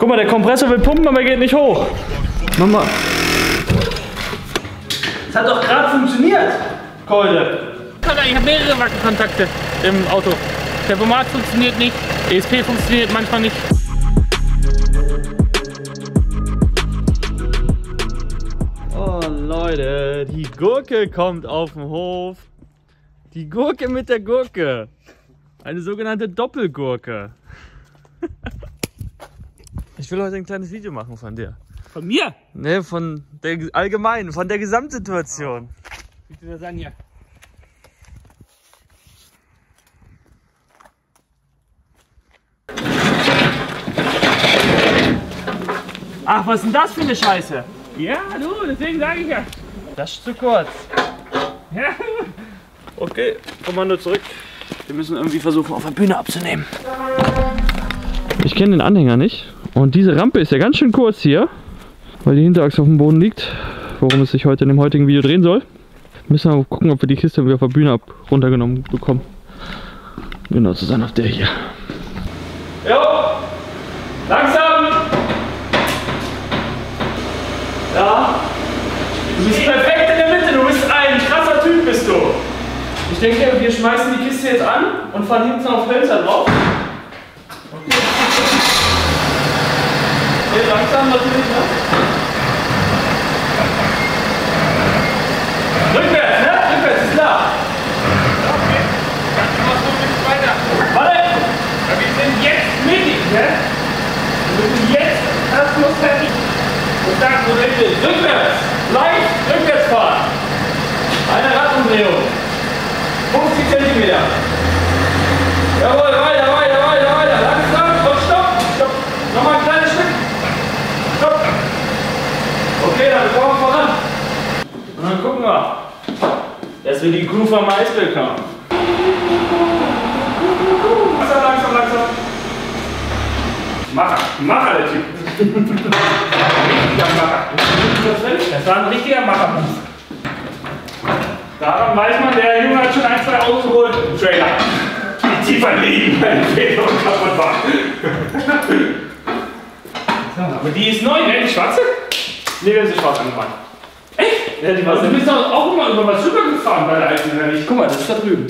Guck mal, der Kompressor will pumpen, aber er geht nicht hoch. Mach mal. Das hat doch gerade funktioniert, Keule. Ich habe mehrere Wackelkontakte im Auto. Tempomat funktioniert nicht, ESP funktioniert manchmal nicht. Oh Leute, die Gurke kommt auf den Hof. Die Gurke mit der Gurke. Eine sogenannte Doppelgurke. Ich will heute ein kleines Video machen von dir. Von mir? Ne, von der allgemeinen, von der Gesamtsituation. Bitte Lasagne. Ach, was ist denn das für eine Scheiße? Ja, du, deswegen sage ich ja. Das ist zu kurz. Ja. Okay, Kommando zurück. Wir müssen irgendwie versuchen, auf der Bühne abzunehmen. Ich kenne den Anhänger nicht. Und diese Rampe ist ja ganz schön kurz hier, weil die Hinterachse auf dem Boden liegt. Worum es sich heute in dem heutigen Video drehen soll. Müssen wir mal gucken, ob wir die Kiste wieder auf der Bühne runtergenommen bekommen. Genau, zu sein auf der hier. Jo! Langsam! Ja, du bist perfekt in der Mitte, du bist ein krasser Typ, bist du. Ich denke, wir schmeißen die Kiste jetzt an und fahren hinten auf Hölzer drauf. Okay. Sehr langsam natürlich, ne? Rückwärts, ne? Rückwärts, ist klar. Okay, kannst du mal so ein bisschen weiter. Warte! Ja, wir sind jetzt mittig, ne? Wir sind jetzt erstmal fertig. Und dann so richtig rückwärts, leicht rückwärts fahren. Eine Radumdrehung. 50 cm. Jawohl, weiter, weiter, weiter, weiter. Langsam, und stopp, stopp. Nochmal ein kleines Stück. Stopp. Okay, dann fahren wir voran. Und dann gucken wir, dass wir die Groove am Eisberg haben. Langsam, langsam, langsam. Macher, Macher der Typ. Ein richtiger Macher. Das war ein richtiger Macher. Daran weiß man, der Junge hat schon ein, zwei Autos geholt im Trailer. Die tiefer liegen, weil die Feder und kaputt war. So, aber die ist neu, ne? Die schwarze? Ne, wir haben sie schwarz angefangen. Echt? Ja, die war. Du bist doch auch immer über was drüber gefahren bei der alten, oder nicht? Guck mal, das ist da drüben.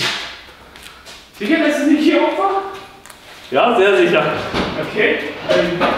Sicher, dass es nicht hier hoch war? Ja, sehr sicher. Okay. Perfekt. Besser?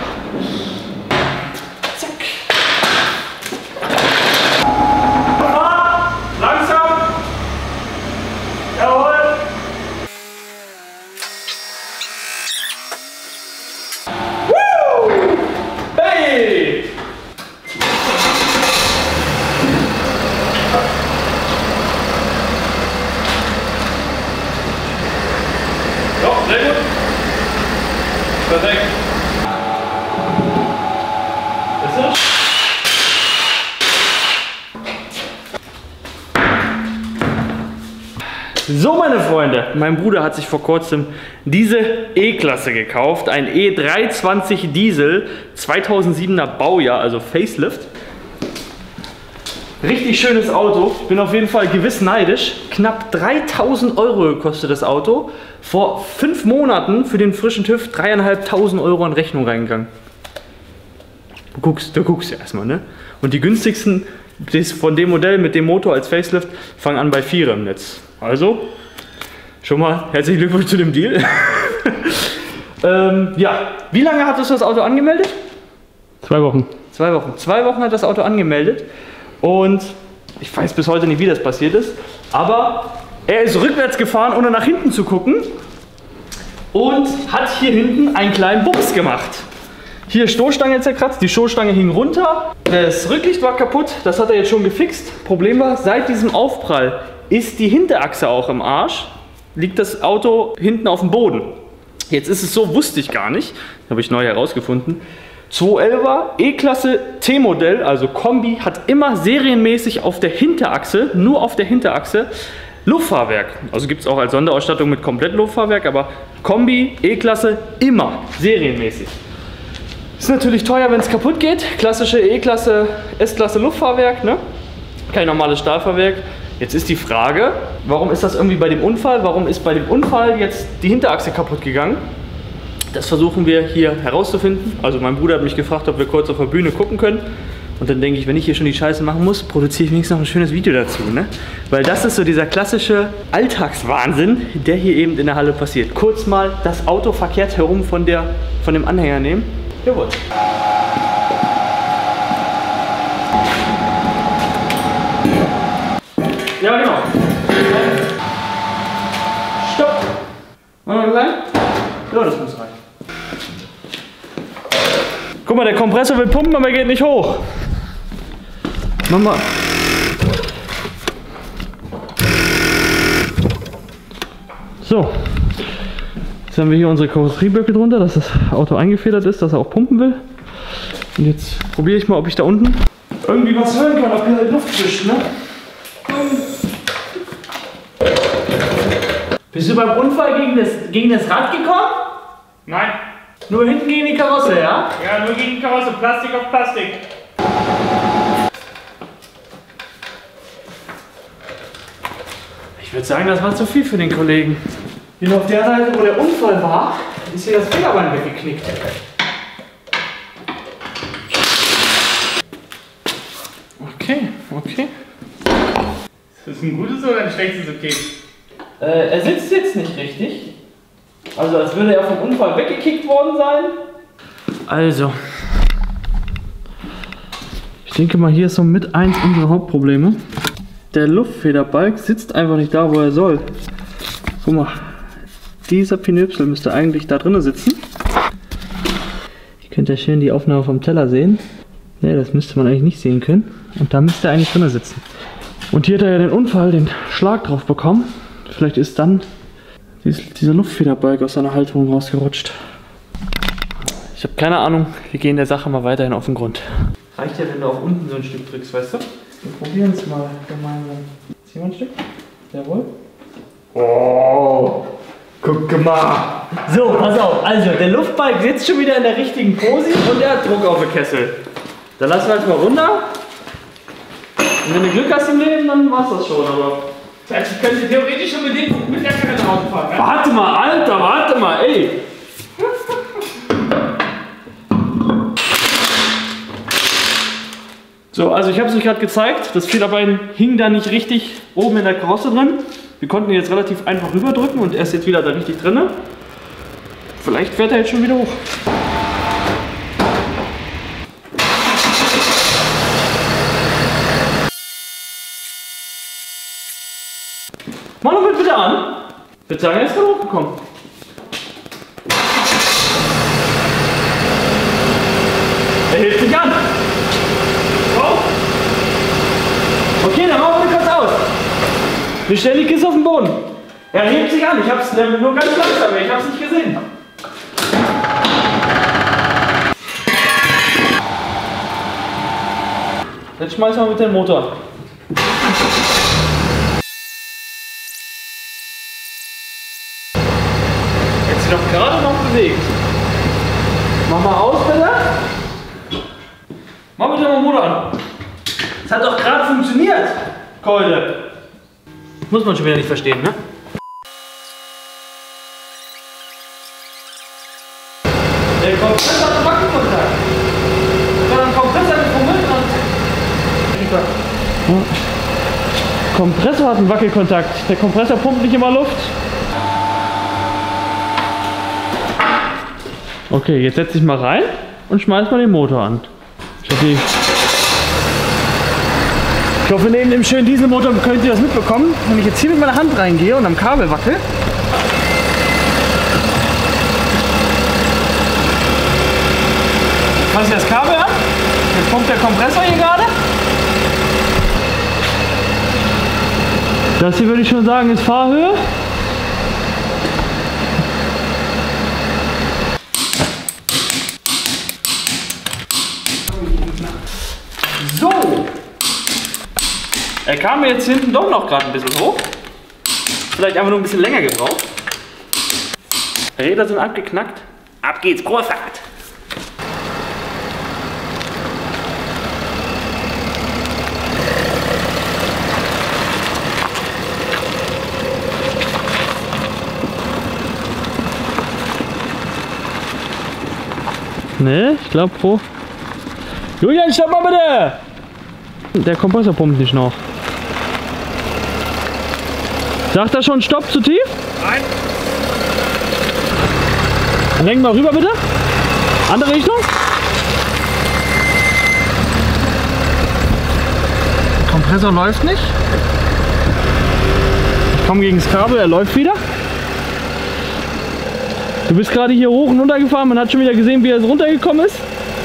So, meine Freunde, mein Bruder hat sich vor kurzem diese E-Klasse gekauft. Ein E320 Diesel, 2007er Baujahr, also Facelift. Richtig schönes Auto. Ich bin auf jeden Fall gewiss neidisch. Knapp 3000 Euro kostet das Auto. Vor 5 Monaten für den frischen TÜV 3.500 Euro an Rechnung reingegangen. Du guckst ja erstmal, ne? Und die günstigsten von dem Modell mit dem Motor als Facelift fangen an bei 4 im Netz. Also, schon mal herzlichen Glückwunsch zu dem Deal. Ja, wie lange hat uns das Auto angemeldet? 2 Wochen. 2 Wochen. 2 Wochen hat das Auto angemeldet. Und ich weiß bis heute nicht, wie das passiert ist, aber er ist rückwärts gefahren, ohne nach hinten zu gucken und hat hier hinten einen kleinen Bums gemacht. Hier Stoßstange zerkratzt, die Stoßstange hing runter, das Rücklicht war kaputt, das hat er jetzt schon gefixt. Problem war, seit diesem Aufprall ist die Hinterachse auch im Arsch, liegt das Auto hinten auf dem Boden. Jetzt ist es so, wusste ich gar nicht, habe ich neu herausgefunden. 211er E-Klasse T-Modell, also Kombi, hat immer serienmäßig auf der Hinterachse, nur auf der Hinterachse, Luftfahrwerk. Also gibt es auch als Sonderausstattung mit komplett Luftfahrwerk, aber Kombi, E-Klasse, immer serienmäßig. Ist natürlich teuer, wenn es kaputt geht. Klassische E-Klasse, S-Klasse Luftfahrwerk, ne? Kein normales Stahlfahrwerk. Jetzt ist die Frage, warum ist das irgendwie bei dem Unfall? Warum ist bei dem Unfall jetzt die Hinterachse kaputt gegangen? Das versuchen wir hier herauszufinden. Also mein Bruder hat mich gefragt, ob wir kurz auf der Bühne gucken können. Und dann denke ich, wenn ich hier schon die Scheiße machen muss, produziere ich wenigstens noch ein schönes Video dazu, ne? Weil das ist so dieser klassische Alltagswahnsinn, der hier eben in der Halle passiert. Kurz mal das Auto verkehrt herum von dem Anhänger nehmen. Jawohl. Ja, genau. Stopp. Machen wir rein? Ja, das muss rein. Guck mal, der Kompressor will pumpen, aber er geht nicht hoch. Mach mal. So. Jetzt haben wir hier unsere Karosserieböcke drunter, dass das Auto eingefedert ist, dass er auch pumpen will. Und jetzt probiere ich mal, ob ich da unten irgendwie was hören kann, ob hier halt Luft zischt, ne? Bist du beim Unfall gegen das Rad gekommen? Nein. Nur hinten gegen die Karosse, ja? Ja, nur gegen die Karosse, Plastik auf Plastik. Ich würde sagen, das war zu viel für den Kollegen. Hier auf der Seite, wo der Unfall war, ist hier das Federbein weggeknickt. Okay, okay. Ist das ein gutes oder ein schlechtes Okay? Er sitzt jetzt nicht richtig. Also als würde er vom Unfall weggekickt worden sein. Also. Ich denke mal, hier ist so mit eins unserer Hauptprobleme. Der Luftfederbalg sitzt einfach nicht da, wo er soll. Guck mal. Dieser Pinöpsel müsste eigentlich da drinnen sitzen. Ihr könnt ja schön die Aufnahme vom Teller sehen. Ne, das müsste man eigentlich nicht sehen können. Und da müsste er eigentlich drinnen sitzen. Und hier hat er ja den Unfall, den Schlag drauf bekommen. Vielleicht ist dann dieser Luftfederbalg aus seiner Halterung rausgerutscht. Ich habe keine Ahnung, wir gehen der Sache mal weiterhin auf den Grund. Reicht ja, wenn du auch unten so ein Stück drückst, weißt du? Wir probieren es mal gemeinsam. Zieh mal ein Stück. Jawohl. Oh, guck mal. So, pass auf. Also, der Luftbalg sitzt schon wieder in der richtigen Pose und er hat Druck auf den Kessel. Dann lassen wir halt mal runter. Und wenn du Glück hast im Leben, dann war's das schon, aber... Also können Sie theoretisch schon mit der Karre nach Hause fahren, ne? Warte mal, Alter, warte mal, ey! So, also ich habe es euch gerade gezeigt, das Federbein hing da nicht richtig oben in der Karosse drin. Wir konnten ihn jetzt relativ einfach rüberdrücken und er ist jetzt wieder da richtig drin. Vielleicht fährt er jetzt schon wieder hoch. Mach doch bitte an. Ich würde sagen, er ist da hochgekommen. Er hebt sich an. Oh. Okay, dann machen wir kurz aus. Wir stellen die Kiste auf den Boden. Er hebt sich an. Ich habe es nur ganz langsam, aber ich habe es nicht gesehen. Jetzt schmeißen wir mit dem Motor. Noch gerade noch bewegt. Mach mal aus, bitte. Mach bitte mal den Motor an. Das hat doch gerade funktioniert, Keule. Muss man schon wieder nicht verstehen, ne? Der Kompressor hat einen Wackelkontakt. Wenn man einen Kompressor gefummelt hat... Kompressor hat einen Wackelkontakt. Der Kompressor pumpt nicht immer Luft. Okay, jetzt setz dich mal rein und schmeiß mal den Motor an. Ich hoffe, neben dem schönen Dieselmotor könnt ihr das mitbekommen, wenn ich jetzt hier mit meiner Hand reingehe und am Kabel wackel. Fass ich das Kabel an, jetzt pumpt der Kompressor hier gerade. Das hier würde ich schon sagen ist Fahrhöhe. So, er kam mir jetzt hinten doch noch gerade ein bisschen hoch, vielleicht einfach nur ein bisschen länger gebraucht. Räder sind abgeknackt, ab geht's, Kurfahrt! Ne, ich glaube wo. Julian, stopp mal bitte! Der Kompressor pumpt nicht noch. Sagt er schon Stopp zu tief? Nein. Dann lenken wir rüber bitte. Andere Richtung. Der Kompressor läuft nicht. Ich komme gegen das Kabel, er läuft wieder. Du bist gerade hier hoch und runter gefahren, man hat schon wieder gesehen, wie er runtergekommen ist.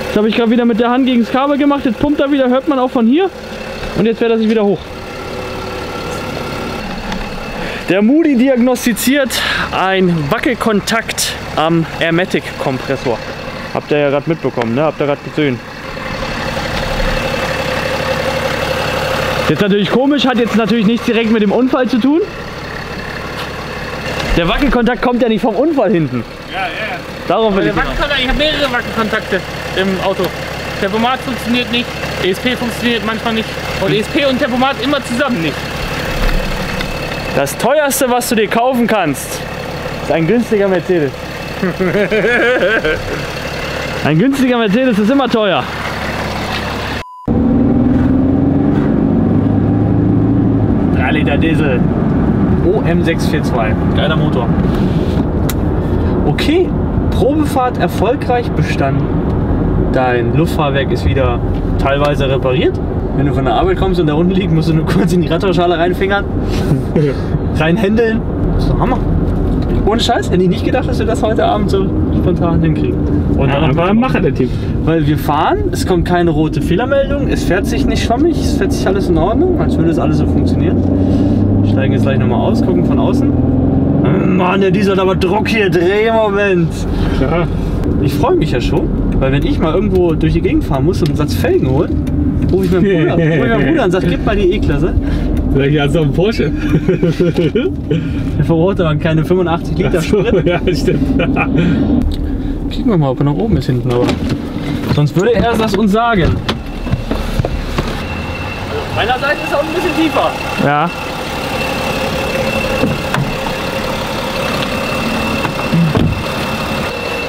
Das habe ich gerade wieder mit der Hand gegen das Kabel gemacht, jetzt pumpt er wieder, hört man auch von hier. Und jetzt fährt er sich wieder hoch. Der Moody diagnostiziert ein Wackelkontakt am Hermetic-Kompressor. Habt ihr ja gerade mitbekommen, ne? Habt ihr gerade gesehen. Jetzt natürlich komisch, hat jetzt natürlich nichts direkt mit dem Unfall zu tun. Der Wackelkontakt kommt ja nicht vom Unfall hinten. Ja, ja. Darauf will ich hinaus. Ich habe mehrere Wackelkontakte im Auto. Tempomat funktioniert nicht, ESP funktioniert manchmal nicht und ESP und Tempomat immer zusammen nicht. Das teuerste, was du dir kaufen kannst, ist ein günstiger Mercedes. Ein günstiger Mercedes ist immer teuer. Liter Diesel. OM642. Geiler Motor. Okay, Probefahrt erfolgreich bestanden. Dein Luftfahrwerk ist wieder teilweise repariert. Wenn du von der Arbeit kommst und da unten liegt, musst du nur kurz in die Radtauschschale reinfingern, reinhändeln. Das ist doch Hammer. Ohne Scheiß, hätte ich nicht gedacht, dass wir das heute Abend so spontan hinkriegen. Und dann aber machen der Team. Weil wir fahren, es kommt keine rote Fehlermeldung, es fährt sich nicht schwammig, es fährt sich alles in Ordnung, als würde es alles so funktionieren. Wir steigen jetzt gleich nochmal aus, gucken von außen. Mann, der Diesel hat aber Druck hier, Drehmoment. Ja. Ich freue mich ja schon, weil wenn ich mal irgendwo durch die Gegend fahren muss und einen Satz Felgen holen, rufe ich meinen Bruder und sage, gib mal die E-Klasse. Vielleicht hast du auch einen Porsche. Der verrohrt aber keine 85 Liter Sprit. So, ja, stimmt. Gucken wir mal, ob er nach oben ist hinten, aber sonst würde er das uns sagen. Also meinerseits ist er auch ein bisschen tiefer. Ja.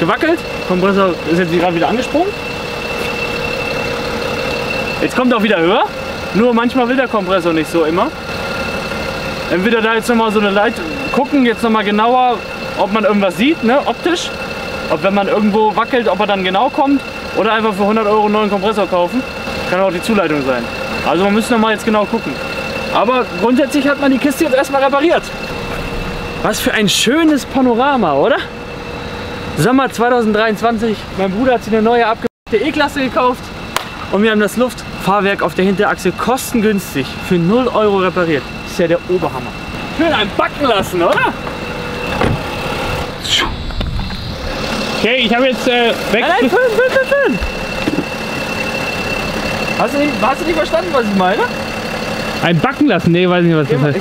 Gewackelt, Kompressor ist jetzt gerade wieder angesprungen. Jetzt kommt er auch wieder höher, nur manchmal will der Kompressor nicht so immer. Entweder da jetzt nochmal so eine Leitung, gucken jetzt nochmal genauer, ob man irgendwas sieht, ne, optisch. Ob wenn man irgendwo wackelt, ob er dann genau kommt. Oder einfach für 100 € einen neuen Kompressor kaufen. Kann auch die Zuleitung sein. Also man müsste nochmal jetzt genau gucken. Aber grundsätzlich hat man die Kiste jetzt erstmal repariert. Was für ein schönes Panorama, oder? Sommer 2023, mein Bruder hat sich eine neue abgepackte E-Klasse gekauft und wir haben das Luftfahrwerk auf der Hinterachse kostengünstig für 0 € repariert. Das ist ja der Oberhammer. Schön einen backen lassen, oder? Okay, ich habe jetzt weg. Nein, fünf. Hast du nicht verstanden, was ich meine? Ein backen lassen? Nee, weiß nicht, was das heißt.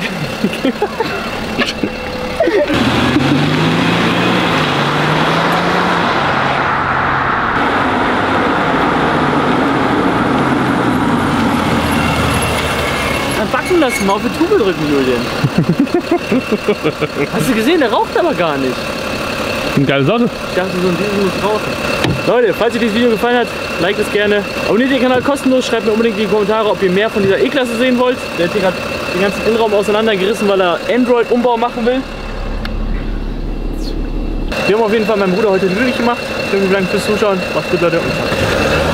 Backen lassen, mal auf die Tube drücken, Julian. Hast du gesehen, der raucht aber gar nicht. Ein geiles Auto. Ich dachte, so ein Ding muss rauchen. Leute, falls euch dieses Video gefallen hat, liked es gerne. Abonniert den Kanal kostenlos, schreibt mir unbedingt in die Kommentare, ob ihr mehr von dieser E-Klasse sehen wollt. Der hat hier gerade den ganzen Innenraum auseinandergerissen, weil er Android-Umbau machen will. Wir haben auf jeden Fall meinen Bruder heute glücklich gemacht. Vielen Dank fürs Zuschauen. Macht's gut, Leute. Und